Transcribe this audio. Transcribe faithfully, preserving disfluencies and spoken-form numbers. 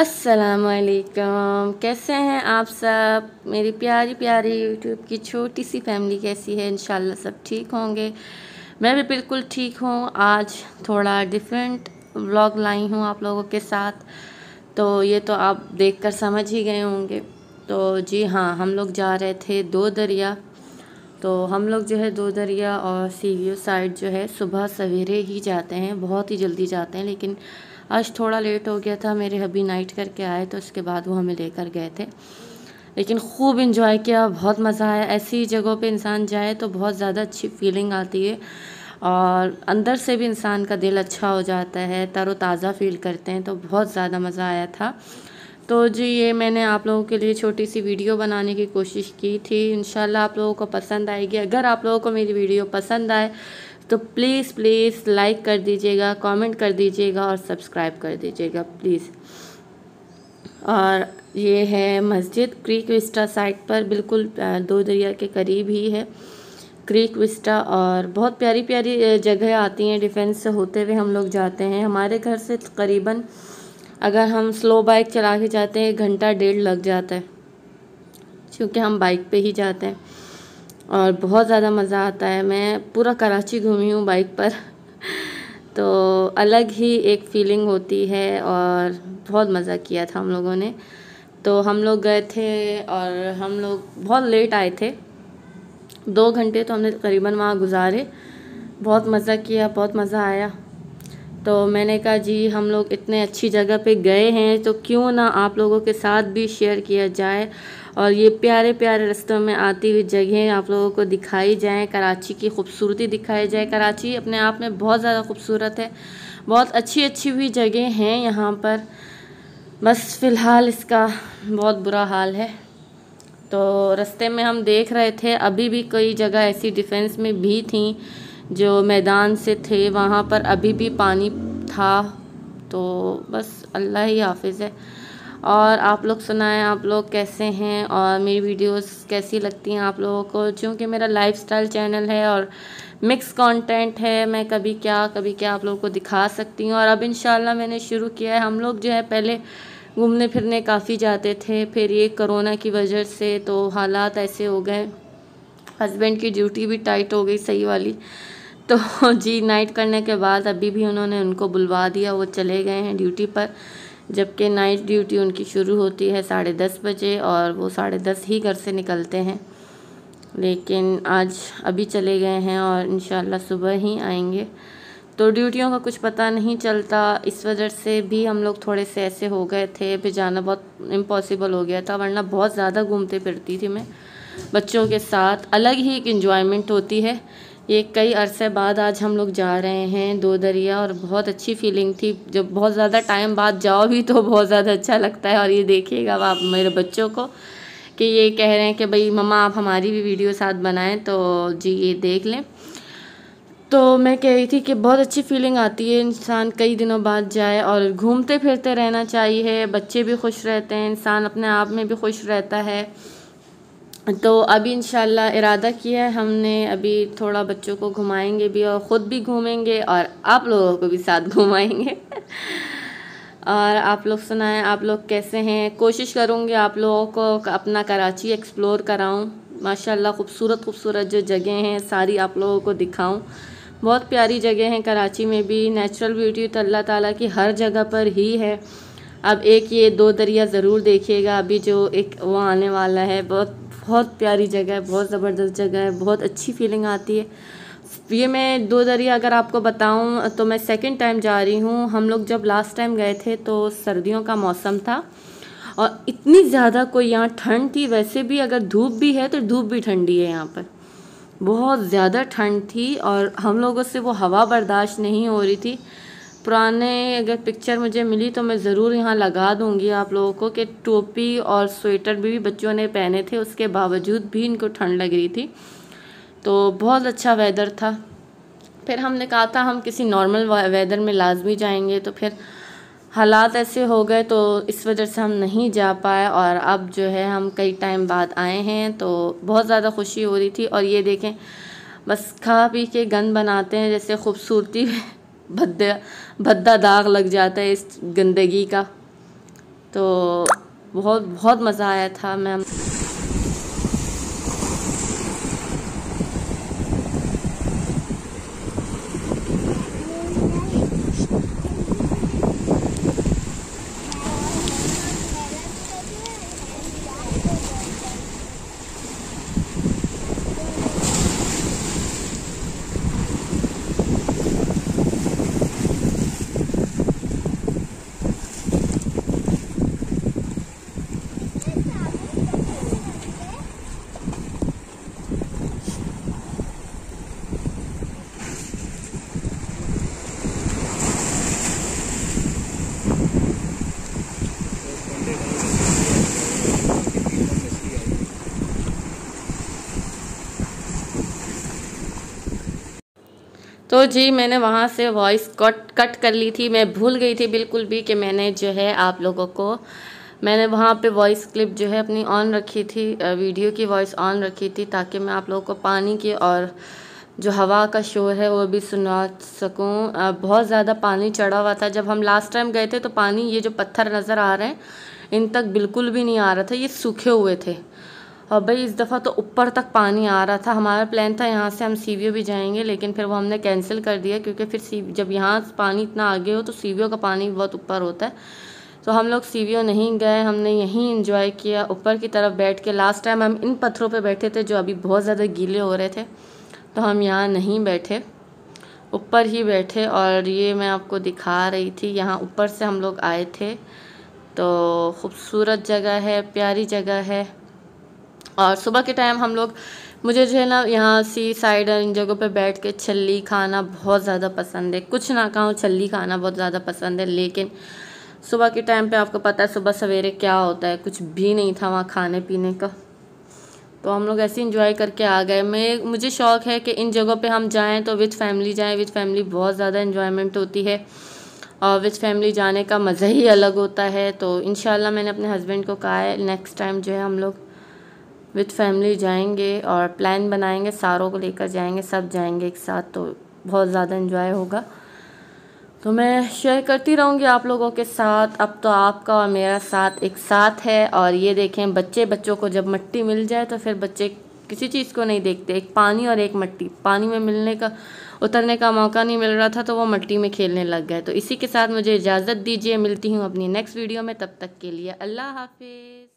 अस्सलाम वालेकुम, कैसे हैं आप सब। मेरी प्यारी प्यारी यूट्यूब की छोटी सी फैमिली कैसी है। इंशाल्लाह सब ठीक होंगे। मैं भी बिल्कुल ठीक हूँ। आज थोड़ा डिफरेंट व्लॉग लाई हूँ आप लोगों के साथ, तो ये तो आप देखकर समझ ही गए होंगे। तो जी हाँ, हम लोग जा रहे थे दो दरिया। तो हम लोग जो है दो दरिया और सी वी ओ साइड जो है सुबह सवेरे ही जाते हैं, बहुत ही जल्दी जाते हैं। लेकिन आज थोड़ा लेट हो गया था, मेरे हबी नाइट करके आए तो उसके बाद वो हमें लेकर गए थे। लेकिन खूब इंजॉय किया, बहुत मज़ा आया। ऐसी जगहों पे इंसान जाए तो बहुत ज़्यादा अच्छी फीलिंग आती है और अंदर से भी इंसान का दिल अच्छा हो जाता है, तरोताज़ा फील करते हैं। तो बहुत ज़्यादा मज़ा आया था। तो जी ये मैंने आप लोगों के लिए छोटी सी वीडियो बनाने की कोशिश की थी। इंशाल्लाह आप लोगों को पसंद आएगी। अगर आप लोगों को मेरी वीडियो पसंद आए तो प्लीज़ प्लीज़ लाइक कर दीजिएगा, कमेंट कर दीजिएगा और सब्सक्राइब कर दीजिएगा प्लीज़। और ये है मस्जिद क्रीक विस्टा साइड पर, बिल्कुल दो दरिया के करीब ही है क्रीक विस्टा। और बहुत प्यारी प्यारी जगह आती हैं। डिफेंस से होते हुए हम लोग जाते हैं। हमारे घर से तकरीबन अगर हम स्लो बाइक चला के जाते हैं घंटा डेढ़ लग जाता है, क्योंकि हम बाइक पे ही जाते हैं और बहुत ज़्यादा मज़ा आता है। मैं पूरा कराची घूमी हूँ बाइक पर, तो अलग ही एक फीलिंग होती है और बहुत मज़ा किया था हम लोगों ने। तो हम लोग गए थे और हम लोग बहुत लेट आए थे। दो घंटे तो हमने तकरीबन वहाँ गुजारे, बहुत मज़ा किया, बहुत मज़ा आया। तो मैंने कहा जी हम लोग इतने अच्छी जगह पे गए हैं तो क्यों ना आप लोगों के साथ भी शेयर किया जाए और ये प्यारे प्यारे रस्तों में आती हुई जगहें आप लोगों को दिखाई जाएं, कराची की खूबसूरती दिखाई जाए। कराची अपने आप में बहुत ज़्यादा खूबसूरत है, बहुत अच्छी अच्छी भी जगह हैं यहाँ पर। बस फ़िलहाल इसका बहुत बुरा हाल है। तो रास्ते में हम देख रहे थे, अभी भी कई जगह ऐसी डिफेंस में भी थी जो मैदान से थे, वहाँ पर अभी भी पानी था। तो बस अल्लाह ही हाफिज़ है। और आप लोग सुनाएं, आप लोग कैसे हैं और मेरी वीडियोस कैसी लगती हैं आप लोगों को। क्योंकि मेरा लाइफस्टाइल चैनल है और मिक्स कंटेंट है, मैं कभी क्या कभी क्या आप लोगों को दिखा सकती हूँ। और अब इंशाल्लाह मैंने शुरू किया है। हम लोग जो है पहले घूमने फिरने काफ़ी जाते थे, फिर ये कोरोना की वजह से तो हालात ऐसे हो गए, हस्बैंड की ड्यूटी भी टाइट हो गई सही वाली। तो जी नाइट करने के बाद अभी भी उन्होंने उनको बुलवा दिया, वो चले गए हैं ड्यूटी पर। जबकि नाइट ड्यूटी उनकी शुरू होती है साढ़े दस बजे और वो साढ़े दस ही घर से निकलते हैं। लेकिन आज अभी चले गए हैं और इंशाल्लाह सुबह ही आएंगे। तो ड्यूटियों का कुछ पता नहीं चलता, इस वजह से भी हम लोग थोड़े से ऐसे हो गए थे। फिर जाना बहुत इम्पॉसिबल हो गया था, वरना बहुत ज़्यादा घूमते फिरती थी मैं बच्चों के साथ। अलग ही एक इन्जॉयमेंट होती है। ये कई अरसे बाद आज हम लोग जा रहे हैं दो दरिया और बहुत अच्छी फीलिंग थी। जब बहुत ज़्यादा टाइम बाद जाओ भी तो बहुत ज़्यादा अच्छा लगता है। और ये देखिएगा आप मेरे बच्चों को कि ये कह रहे हैं कि भाई मम्मा आप हमारी भी वीडियो साथ बनाएं, तो जी ये देख लें। तो मैं कह रही थी कि बहुत अच्छी फीलिंग आती है, इंसान कई दिनों बाद जाए और घूमते फिरते रहना चाहिए। बच्चे भी खुश रहते हैं, इंसान अपने आप में भी खुश रहता है। तो अभी इंशाल्लाह इरादा किया है हमने, अभी थोड़ा बच्चों को घुमाएंगे भी और ख़ुद भी घूमेंगे और आप लोगों को भी साथ घुमाएंगे। और आप लोग सुनाएं, आप लोग कैसे हैं। कोशिश करूँगी आप लोगों को अपना कराची एक्सप्लोर कराऊं। माशाल्लाह खूबसूरत खूबसूरत जो जगह हैं सारी आप लोगों को दिखाऊं। बहुत प्यारी जगह हैं कराची में भी। नेचुरल ब्यूटी तो अल्लाह ताला की हर जगह पर ही है। अब एक ये दो दरिया ज़रूर देखिएगा, अभी जो एक वो आने वाला है। बहुत बहुत प्यारी जगह है, बहुत ज़बरदस्त जगह है, बहुत अच्छी फीलिंग आती है। ये मैं दो दरिया अगर आपको बताऊं तो मैं सेकंड टाइम जा रही हूँ। हम लोग जब लास्ट टाइम गए थे तो सर्दियों का मौसम था और इतनी ज़्यादा कोई यहाँ ठंड थी। वैसे भी अगर धूप भी है तो धूप भी ठंडी है, यहाँ पर बहुत ज़्यादा ठंड थी और हम लोगों से वो हवा बर्दाश्त नहीं हो रही थी। पुराने अगर पिक्चर मुझे मिली तो मैं ज़रूर यहाँ लगा दूँगी आप लोगों को कि टोपी और स्वेटर भी बच्चों ने पहने थे, उसके बावजूद भी इनको ठंड लग रही थी। तो बहुत अच्छा वेदर था। फिर हमने कहा था हम किसी नॉर्मल वेदर में लाजमी जाएंगे, तो फिर हालात ऐसे हो गए तो इस वजह से हम नहीं जा पाए। और अब जो है हम कई टाइम बाद आए हैं तो बहुत ज़्यादा खुशी हो रही थी। और ये देखें बस खा पी के गंद बनाते हैं, जैसे खूबसूरती भद्दा भद्दा दाग लग जाता है इस गंदगी का। तो बहुत बहुत मज़ा आया था। मैं तो जी मैंने वहाँ से वॉइस कट कट कर ली थी। मैं भूल गई थी बिल्कुल भी कि मैंने जो है आप लोगों को मैंने वहाँ पे वॉइस क्लिप जो है अपनी ऑन रखी थी, वीडियो की वॉइस ऑन रखी थी, ताकि मैं आप लोगों को पानी की और जो हवा का शोर है वो भी सुना सकूँ। बहुत ज़्यादा पानी चढ़ा हुआ था। जब हम लास्ट टाइम गए थे तो पानी ये जो पत्थर नज़र आ रहे हैं इन तक बिल्कुल भी नहीं आ रहा था, ये सूखे हुए थे। और भाई इस दफ़ा तो ऊपर तक पानी आ रहा था। हमारा प्लान था यहाँ से हम सीवियो भी जाएंगे, लेकिन फिर वो हमने कैंसिल कर दिया क्योंकि फिर सी जब यहाँ पानी इतना आगे हो तो सीवियो का पानी बहुत ऊपर होता है। तो हम लोग सीवियो नहीं गए, हमने यहीं एंजॉय किया ऊपर की तरफ बैठ के। लास्ट टाइम हम इन पत्थरों पे बैठे थे जो अभी बहुत ज़्यादा गीले हो रहे थे, तो हम यहाँ नहीं बैठे, ऊपर ही बैठे। और ये मैं आपको दिखा रही थी, यहाँ ऊपर से हम लोग आए थे। तो खूबसूरत जगह है, प्यारी जगह है। और सुबह के टाइम हम लोग मुझे जो है ना यहाँ सी साइड इन जगहों पे बैठ के छल्ली खाना बहुत ज़्यादा पसंद है। कुछ ना कहूँ, छल्ली खाना बहुत ज़्यादा पसंद है। लेकिन सुबह के टाइम पे आपको पता है सुबह सवेरे क्या होता है, कुछ भी नहीं था वहाँ खाने पीने का। तो हम लोग ऐसे इंजॉय करके आ गए। मैं मुझे शौक़ है कि इन जगहों पर हम जाएँ तो विथ फैमिली जाएँ। विथ फैमिली बहुत ज़्यादा इन्जॉयमेंट होती है और विथ फैमिली जाने का मज़ा ही अलग होता है। तो इंशाल्लाह मैंने अपने हस्बैंड को कहा है नेक्स्ट टाइम जो है हम लोग विथ फैमिली जाएंगे और प्लान बनाएंगे, सारों को लेकर जाएंगे, सब जाएंगे एक साथ, तो बहुत ज़्यादा एंजॉय होगा। तो मैं शेयर करती रहूँगी आप लोगों के साथ। अब तो आपका और मेरा साथ एक साथ है। और ये देखें बच्चे, बच्चों को जब मिट्टी मिल जाए तो फिर बच्चे किसी चीज़ को नहीं देखते। एक पानी और एक मिट्टी, पानी में मिलने का उतरने का मौका नहीं मिल रहा था तो वो मिट्टी में खेलने लग गए। तो इसी के साथ मुझे इजाज़त दीजिए, मिलती हूँ अपनी नेक्स्ट वीडियो में। तब तक के लिए अल्लाह हाफिज़।